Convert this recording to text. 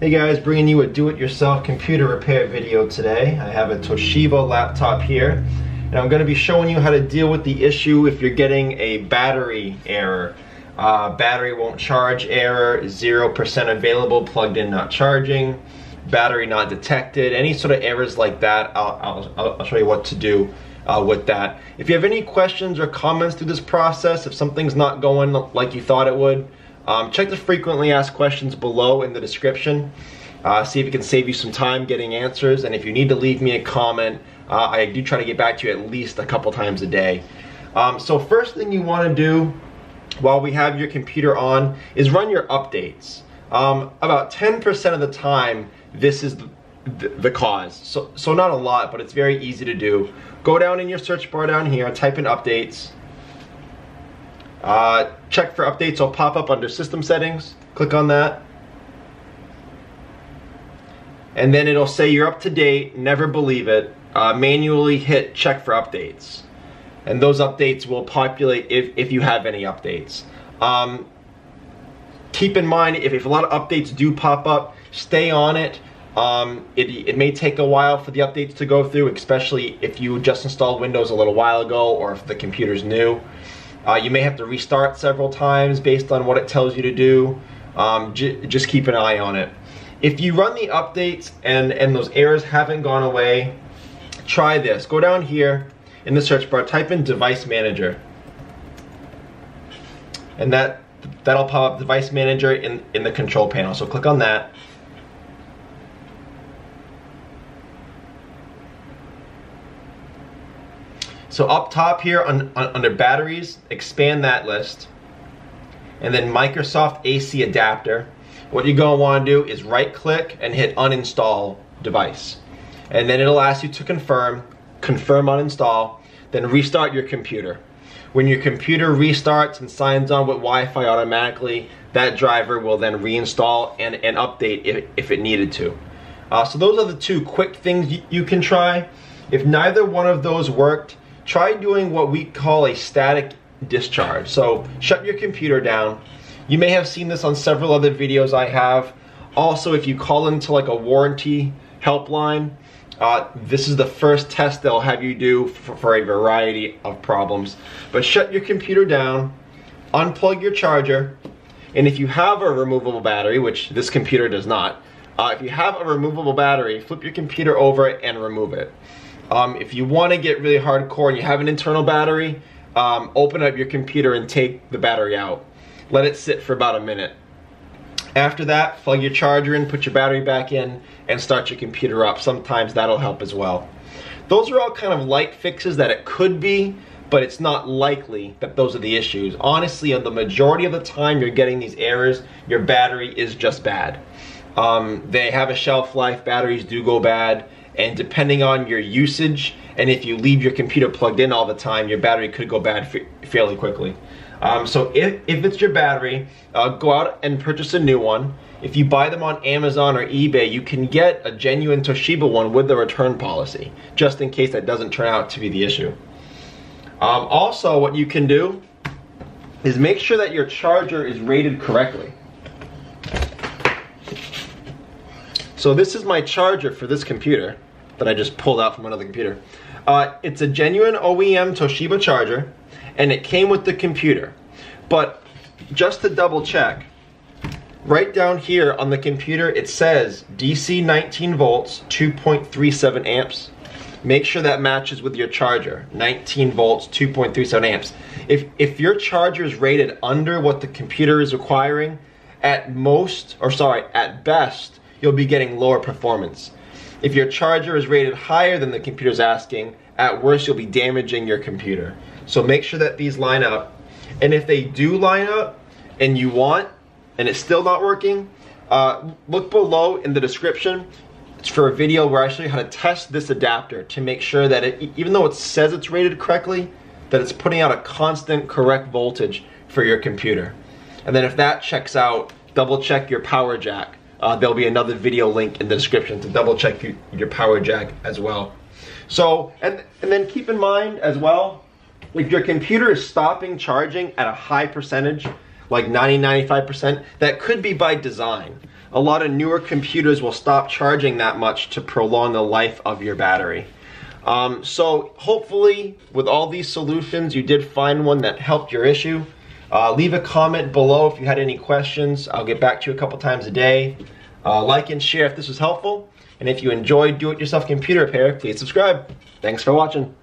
Hey guys, bringing you a do-it-yourself computer repair video today. I have a Toshiba laptop here, and I'm going to be showing you how to deal with the issue if you're getting a battery error. Battery won't charge error, 0% available, plugged in not charging, battery not detected, any sort of errors like that. I'll show you what to do with that. If you have any questions or comments through this process, if something's not going like you thought it would, check the frequently asked questions below in the description. See if it can save you some time getting answers, and if you need to leave me a comment, I do try to get back to you at least a couple times a day. So first thing you want to do while we have your computer on is run your updates. About 10% of the time this is the cause, so not a lot, but it's very easy to do. Go down in your search bar down here, type in updates. Check for updates will pop up under system settings. Click on that, and then it'll say you're up to date, never believe it. Manually hit check for updates, and those updates will populate if you have any updates. Keep in mind, if a lot of updates do pop up, stay on it. It may take a while for the updates to go through, especially if you just installed Windows a little while ago or if the computer's new. You may have to restart several times based on what it tells you to do. Just keep an eye on it. If you run the updates and those errors haven't gone away, try this. Go down here in the search bar, type in device manager, and that'll pop up device manager in the control panel. So click on that. So up top here under batteries, expand that list, and then Microsoft AC adapter. What you're going to want to do is right click and hit uninstall device, and then it'll ask you to confirm uninstall, then restart your computer. When your computer restarts and signs on with Wi-Fi automatically, that driver will then reinstall and update if it needed to. So those are the two quick things you can try. If neither one of those worked, try doing what we call a static discharge. So shut your computer down. You may have seen this on several other videos I have. Also, if you call into like a warranty helpline, this is the first test they'll have you do for a variety of problems. But shut your computer down, unplug your charger, and if you have a removable battery, which this computer does not, if you have a removable battery, flip your computer over and remove it. If you want to get really hardcore and you have an internal battery, open up your computer and take the battery out. Let it sit for about a minute. After that, plug your charger in, put your battery back in, and start your computer up. Sometimes that'll help as well. Those are all kind of light fixes that it could be, but it's not likely that those are the issues. Honestly, the majority of the time you're getting these errors, your battery is just bad. They have a shelf life, batteries do go bad, and depending on your usage, and if you leave your computer plugged in all the time, your battery could go bad fairly quickly. So if it's your battery, go out and purchase a new one. If you buy them on Amazon or eBay, you can get a genuine Toshiba one with the return policy, just in case that doesn't turn out to be the issue. Also, what you can do is make sure that your charger is rated correctly. So this is my charger for this computer that I just pulled out from another computer. It's a genuine OEM Toshiba charger, and it came with the computer. But just to double check, right down here on the computer it says DC 19 volts, 2.37 amps. Make sure that matches with your charger, 19 volts, 2.37 amps. If your charger is rated under what the computer is requiring, at best, you'll be getting lower performance. If your charger is rated higher than the computer's asking, at worst you'll be damaging your computer. So make sure that these line up. And if they do line up and it's still not working, look below in the description. It's for a video where I show you how to test this adapter to make sure that even though it says it's rated correctly, that it's putting out a constant correct voltage for your computer. And then if that checks out, double check your power jack. There'll be another video link in the description to double check your power jack as well. So, and then keep in mind as well, if your computer is stopping charging at a high percentage, like 90-95%, that could be by design. a lot of newer computers will stop charging that much to prolong the life of your battery. So hopefully with all these solutions you did find one that helped your issue. Leave a comment below if you had any questions. I'll get back to you a couple times a day. Like and share if this was helpful. And if you enjoyed do-it-yourself computer repair, please subscribe. Thanks for watching.